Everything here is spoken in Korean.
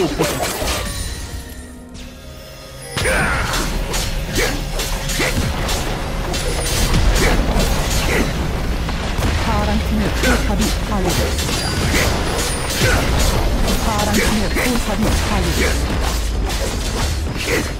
못보다 파랑팀의 포탑이 파괴되었습니다. 파랑팀의 포탑이 파괴되었습니다.